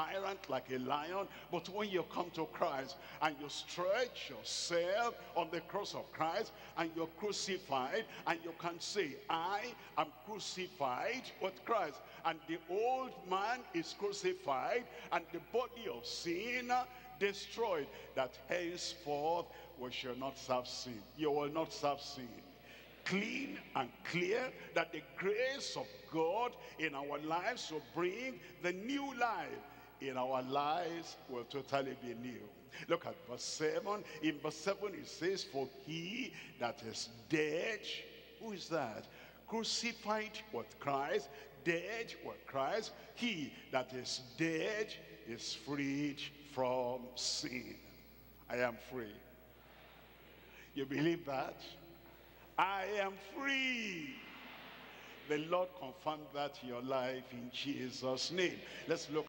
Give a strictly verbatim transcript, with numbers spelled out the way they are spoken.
tyrant, like a lion. But when you come to Christ and you stretch yourself on the cross of Christ and you're crucified, and you can say, I am crucified with Christ, and the old man is crucified, and the body of sin destroyed, that henceforth we shall not serve sin. You will not serve sin. Clean and clear, that the grace of God in our lives will bring the new life. In our lives will totally be new. Look at verse seven. In verse seven it says, for he that is dead, who is that? Crucified with Christ, dead with Christ, he that is dead is freed from sin. I am free. You believe that? I am free. The Lord confirmed that in your life in Jesus' name. Let's look.